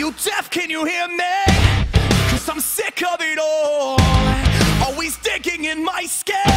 you deaf? Can you hear me? 'Cause I'm sick of it all, always digging in my skin.